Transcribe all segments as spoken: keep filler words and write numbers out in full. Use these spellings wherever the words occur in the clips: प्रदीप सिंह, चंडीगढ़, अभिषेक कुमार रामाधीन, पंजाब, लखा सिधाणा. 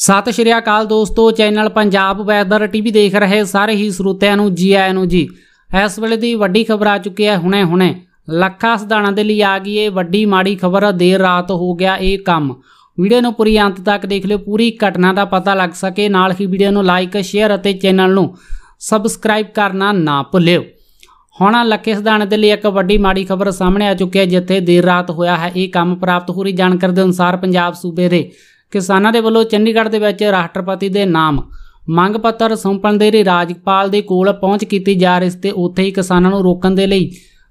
सत श्री अकाल दोस्तों, चैनल पंजाब वैदर टीवी देख रहे सारे ही स्रोतिਆਂ ਨੂੰ जी ਆਇਆਂ ਨੂੰ जी। इस ਵੇਲੇ ਦੀ ਵੱਡੀ खबर आ चुकी है ਹੁਣੇ ਹੁਣੇ लखा सिधाणा ਦੇ ਲਈ आ गई है ਵੱਡੀ ਮਾੜੀ खबर। देर रात हो गया ये काम। वीडियो ਨੂੰ पूरी अंत तक देख लियो, पूरी घटना का पता लग सके। ਨਾਲ ਹੀ वीडियो ਨੂੰ लाइक शेयर ਅਤੇ चैनल ਨੂੰ सबसक्राइब करना ना ਭੁੱਲਿਓ। ਹੁਣ लखे सिधाणा ਦੇ ਲਈ ਇੱਕ ਵੱਡੀ ਮਾੜੀ खबर सामने आ चुकी है, ਜਿੱਥੇ देर रात होया है ये काम। प्राप्त हो रही जानकारी ਦੇ ਅਨੁਸਾਰ पंजाब सूबे ਦੇ किसानों के वालों चंडीगढ़ के विच राष्ट्रपति के नाम मंग पत्र सौंपण दे लई राजपाल दे कोल पहुँच की जा रही है। उत्थे ही किसानों को रोकण दे लई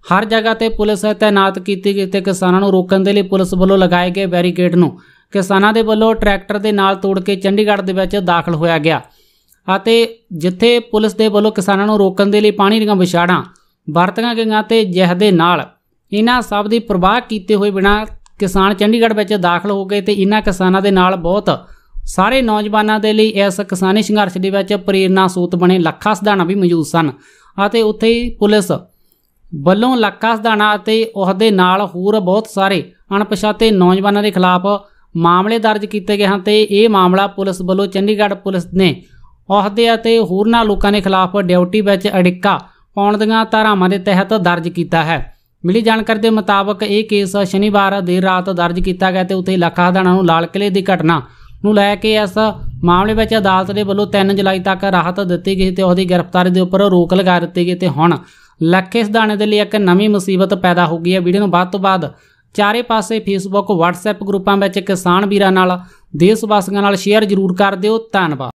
हर जगह ते पुलिस तैनात की गई ते किसानों को रोकण दे लई पुलिस वालों लगाए गए बैरीकेड नूं किसानों के वालों ट्रैक्टर के नाल तोड़ के चंडीगढ़ के विच दाखल होया गया। जिथे पुलिस के वालों किसानों को रोकण दे लई पानी दीयां विछाड़ां वरतियां गईयां ते जिस दे नाल इन्हां सब की परवाह कीते होए बिना किसान चंडीगढ़ ਵਿੱਚ दाखिल हो गए। तो इन्हां किसानों के नाल बहुत सारे नौजवानों के लिए इस किसानी संघर्ष ਦੇ ਵਿੱਚ प्रेरणा स्रोत बने लखा सिधाणा भी मौजूद सन। ਅਤੇ ਉੱਥੇ ਹੀ पुलिस ਵੱਲੋਂ लखा सिधाणा ਅਤੇ ਉਹਦੇ ਨਾਲ ਹੋਰ बहुत सारे अणपछाते नौजवानों के खिलाफ मामले दर्ज किए गए हैं। तो यह मामला पुलिस ਵੱਲੋਂ चंडीगढ़ पुलिस ने ਉਹਦੇ ਅਤੇ होरना लोगों के खिलाफ ਡਿਊਟੀ ਵਿੱਚ ਅੜਿੱਕਾ ਪਾਉਣ ਦੀਆਂ ਧਾਰਾਵਾਂ ਦੇ तहत दर्ज किया है। मिली जानकारी के मुताबक ये केस शनिवार देर रात दर्ज किया गया। तो उत्थे लखा सिधाणा लाल किले की घटना लैके इस मामले में अदालत के वालों तीन जुलाई तक राहत दी गई तो उसकी गिरफ्तारी के उपर रोक लगा दी गई। तो हुण लखे सिधाणा के लिए एक नवी मुसीबत पैदा हो गई है। वीडियो को तो बाद चारे पासे फेसबुक वट्सएप ग्रुपों में किसान भीरां नाल देश वासियों नाल शेयर जरूर कर दिओ। धन्नवाद।